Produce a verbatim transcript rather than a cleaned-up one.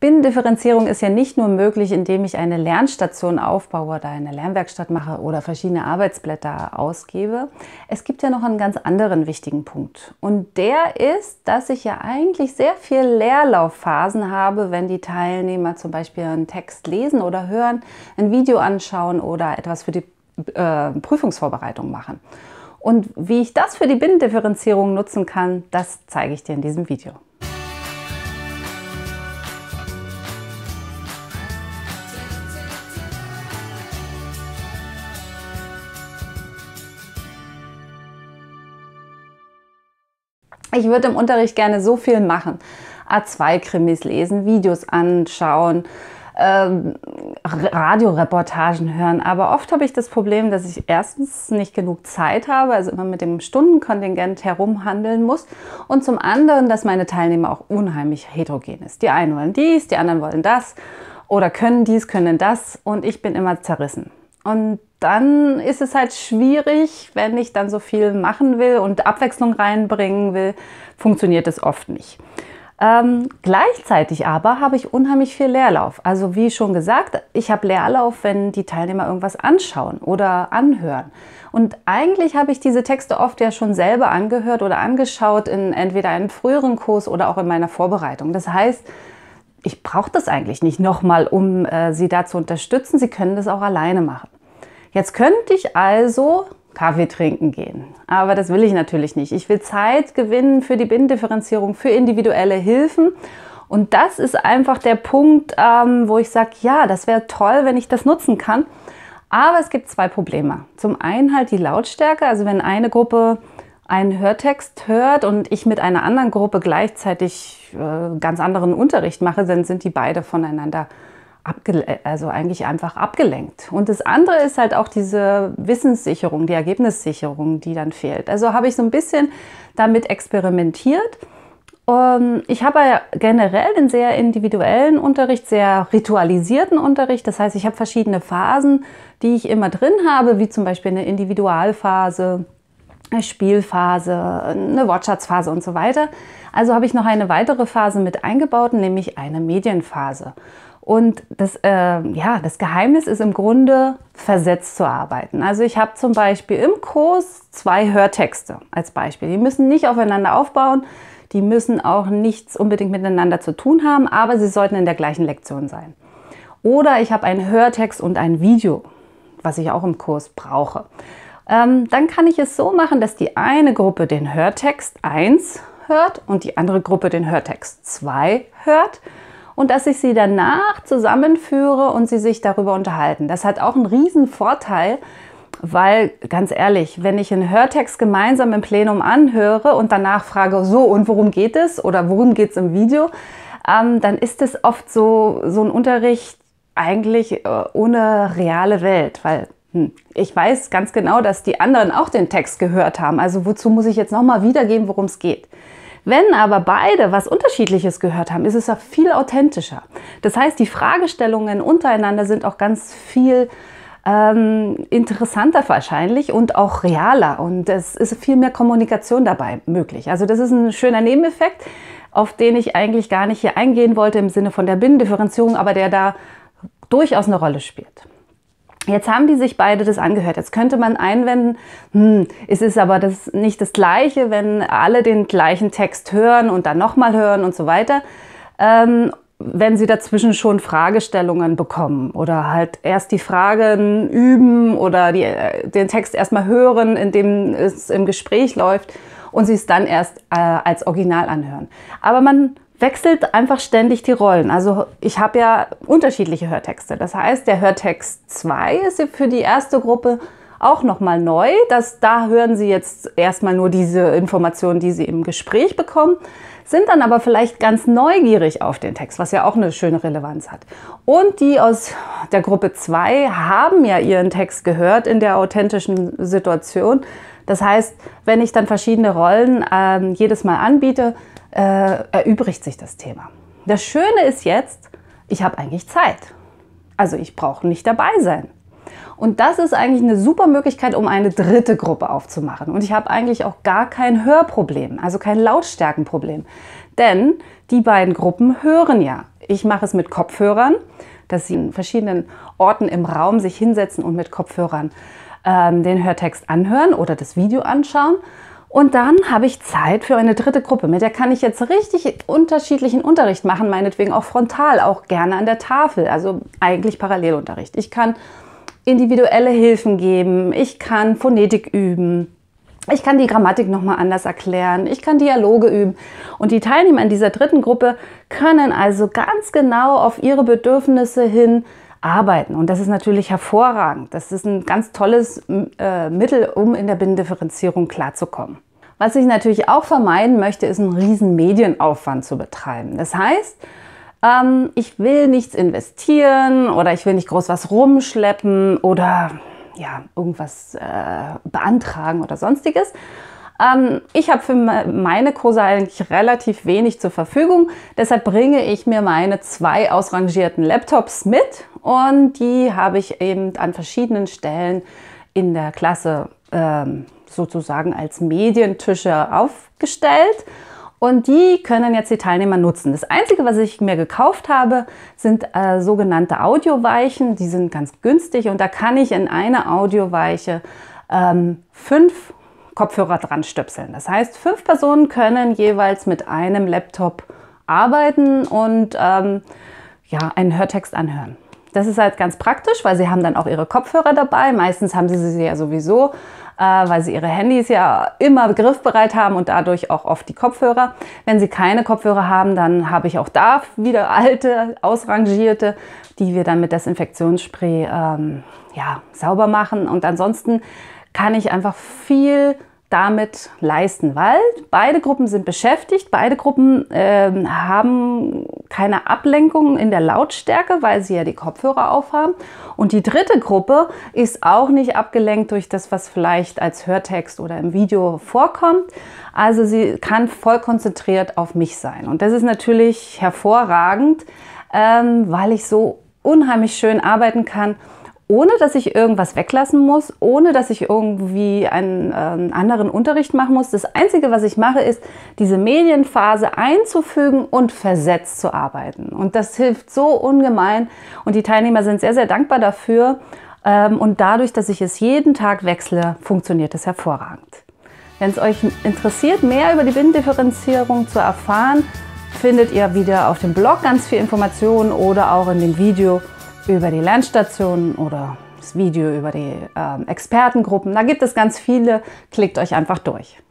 Binnendifferenzierung ist ja nicht nur möglich, indem ich eine Lernstation aufbaue oder eine Lernwerkstatt mache oder verschiedene Arbeitsblätter ausgebe. Es gibt ja noch einen ganz anderen wichtigen Punkt. Und der ist, dass ich ja eigentlich sehr viel Leerlaufphasen habe, wenn die Teilnehmer zum Beispiel einen Text lesen oder hören, ein Video anschauen oder etwas für die äh, Prüfungsvorbereitung machen. Und wie ich das für die Binnendifferenzierung nutzen kann, das zeige ich dir in diesem Video. Ich würde im Unterricht gerne so viel machen. A zwei Krimis lesen, Videos anschauen, ähm, Radioreportagen hören. Aber oft habe ich das Problem, dass ich erstens nicht genug Zeit habe, also immer mit dem Stundenkontingent herumhandeln muss. Und zum anderen, dass meine Teilnehmer auch unheimlich heterogen ist. Die einen wollen dies, die anderen wollen das oder können dies, können das. Und ich bin immer zerrissen. Und dann ist es halt schwierig, wenn ich dann so viel machen will und Abwechslung reinbringen will, funktioniert es oft nicht. Ähm, gleichzeitig aber habe ich unheimlich viel Leerlauf. Also wie schon gesagt, ich habe Leerlauf, wenn die Teilnehmer irgendwas anschauen oder anhören. Und eigentlich habe ich diese Texte oft ja schon selber angehört oder angeschaut in entweder einem früheren Kurs oder auch in meiner Vorbereitung. Das heißt, ich brauche das eigentlich nicht nochmal, um äh, Sie da zu unterstützen. Sie können das auch alleine machen. Jetzt könnte ich also Kaffee trinken gehen, aber das will ich natürlich nicht. Ich will Zeit gewinnen für die Binnendifferenzierung, für individuelle Hilfen. Und das ist einfach der Punkt, ähm, wo ich sage, ja, das wäre toll, wenn ich das nutzen kann. Aber es gibt zwei Probleme. Zum einen halt die Lautstärke, also wenn eine Gruppe einen Hörtext hört und ich mit einer anderen Gruppe gleichzeitig äh, ganz anderen Unterricht mache, dann sind die beide voneinander also eigentlich einfach abgelenkt. Und das andere ist halt auch diese Wissenssicherung, die Ergebnissicherung, die dann fehlt. Also habe ich so ein bisschen damit experimentiert. Ich habe ja generell einen sehr individuellen Unterricht, sehr ritualisierten Unterricht. Das heißt, ich habe verschiedene Phasen, die ich immer drin habe, wie zum Beispiel eine Individualphase, eine Spielphase, eine Wortschatzphase und so weiter. Also habe ich noch eine weitere Phase mit eingebaut, nämlich eine Medienphase. Und das, äh, ja, das Geheimnis ist im Grunde, versetzt zu arbeiten. Also ich habe zum Beispiel im Kurs zwei Hörtexte als Beispiel. Die müssen nicht aufeinander aufbauen, die müssen auch nichts unbedingt miteinander zu tun haben, aber sie sollten in der gleichen Lektion sein. Oder ich habe einen Hörtext und ein Video, was ich auch im Kurs brauche. Ähm, dann kann ich es so machen, dass die eine Gruppe den Hörtext eins hört und die andere Gruppe den Hörtext zwei hört. Und dass ich sie danach zusammenführe und sie sich darüber unterhalten. Das hat auch einen riesen Vorteil, weil, ganz ehrlich, wenn ich einen Hörtext gemeinsam im Plenum anhöre und danach frage, so, und worum geht es oder worum geht es im Video, ähm, dann ist es oft so, so ein Unterricht eigentlich äh, ohne reale Welt, weil hm, ich weiß ganz genau, dass die anderen auch den Text gehört haben. Also wozu muss ich jetzt nochmal wiedergeben, worum es geht? Wenn aber beide was Unterschiedliches gehört haben, ist es ja viel authentischer. Das heißt, die Fragestellungen untereinander sind auch ganz viel ähm, interessanter wahrscheinlich und auch realer. Und es ist viel mehr Kommunikation dabei möglich. Also das ist ein schöner Nebeneffekt, auf den ich eigentlich gar nicht hier eingehen wollte im Sinne von der Binnendifferenzierung, aber der da durchaus eine Rolle spielt. Jetzt haben die sich beide das angehört. Jetzt könnte man einwenden, hm, es ist aber das nicht das Gleiche, wenn alle den gleichen Text hören und dann nochmal hören und so weiter, ähm, wenn sie dazwischen schon Fragestellungen bekommen oder halt erst die Fragen üben oder die, den Text erstmal hören, indem es im Gespräch läuft und sie es dann erst äh, als Original anhören. Aber man wechselt einfach ständig die Rollen. Also ich habe ja unterschiedliche Hörtexte. Das heißt, der Hörtext zwei ist für die erste Gruppe auch nochmal neu. Das, da hören Sie jetzt erstmal nur diese Informationen, die Sie im Gespräch bekommen, sind dann aber vielleicht ganz neugierig auf den Text, was ja auch eine schöne Relevanz hat. Und die aus der Gruppe zwei haben ja ihren Text gehört in der authentischen Situation. Das heißt, wenn ich dann verschiedene Rollen äh, jedes Mal anbiete, Äh, erübrigt sich das Thema. Das Schöne ist jetzt, ich habe eigentlich Zeit. Also ich brauche nicht dabei sein. Und das ist eigentlich eine super Möglichkeit, um eine dritte Gruppe aufzumachen. Und ich habe eigentlich auch gar kein Hörproblem, also kein Lautstärkenproblem. Denn die beiden Gruppen hören ja. Ich mache es mit Kopfhörern, dass sie in verschiedenen Orten im Raum sich hinsetzen und mit Kopfhörern ähm, den Hörtext anhören oder das Video anschauen. Und dann habe ich Zeit für eine dritte Gruppe. Mit der kann ich jetzt richtig unterschiedlichen Unterricht machen, meinetwegen auch frontal, auch gerne an der Tafel, also eigentlich Parallelunterricht. Ich kann individuelle Hilfen geben, ich kann Phonetik üben, ich kann die Grammatik nochmal anders erklären, ich kann Dialoge üben. Und die Teilnehmer in dieser dritten Gruppe können also ganz genau auf ihre Bedürfnisse hin arbeiten. Und das ist natürlich hervorragend. Das ist ein ganz tolles äh, Mittel, um in der Binnendifferenzierung klarzukommen. Was ich natürlich auch vermeiden möchte, ist einen riesen Medienaufwand zu betreiben. Das heißt, ähm, ich will nichts investieren oder ich will nicht groß was rumschleppen oder ja, irgendwas äh, beantragen oder sonstiges. Ähm, ich habe für meine Kurse eigentlich relativ wenig zur Verfügung. Deshalb bringe ich mir meine zwei ausrangierten Laptops mit. Und die habe ich eben an verschiedenen Stellen in der Klasse ähm, sozusagen als Medientische aufgestellt. Und die können jetzt die Teilnehmer nutzen. Das Einzige, was ich mir gekauft habe, sind äh, sogenannte Audioweichen. Die sind ganz günstig und da kann ich in eine Audioweiche ähm, fünf Kopfhörer dran stöpseln. Das heißt, fünf Personen können jeweils mit einem Laptop arbeiten und ähm, ja, einen Hörtext anhören. Das ist halt ganz praktisch, weil sie haben dann auch ihre Kopfhörer dabei. Meistens haben sie sie ja sowieso, äh, weil sie ihre Handys ja immer griffbereit haben und dadurch auch oft die Kopfhörer. Wenn sie keine Kopfhörer haben, dann habe ich auch da wieder alte, ausrangierte, die wir dann mit Desinfektionsspray ähm, ja, sauber machen. Und ansonsten kann ich einfach viel damit leisten, weil beide Gruppen sind beschäftigt, beide Gruppen äh, haben keine Ablenkungen in der Lautstärke, weil sie ja die Kopfhörer aufhaben. Und die dritte Gruppe ist auch nicht abgelenkt durch das, was vielleicht als Hörtext oder im Video vorkommt. Also sie kann voll konzentriert auf mich sein. Und das ist natürlich hervorragend, ähm, weil ich so unheimlich schön arbeiten kann, ohne dass ich irgendwas weglassen muss, ohne dass ich irgendwie einen äh, anderen Unterricht machen muss. Das Einzige, was ich mache, ist, diese Medienphase einzufügen und versetzt zu arbeiten. Und das hilft so ungemein. Und die Teilnehmer sind sehr, sehr dankbar dafür. Ähm, und dadurch, dass ich es jeden Tag wechsle, funktioniert es hervorragend. Wenn es euch interessiert, mehr über die Binnendifferenzierung zu erfahren, findet ihr wieder auf dem Blog ganz viel Informationen oder auch in dem Video über die Lernstationen oder das Video über die äh, Expertengruppen. Da gibt es ganz viele. Klickt euch einfach durch.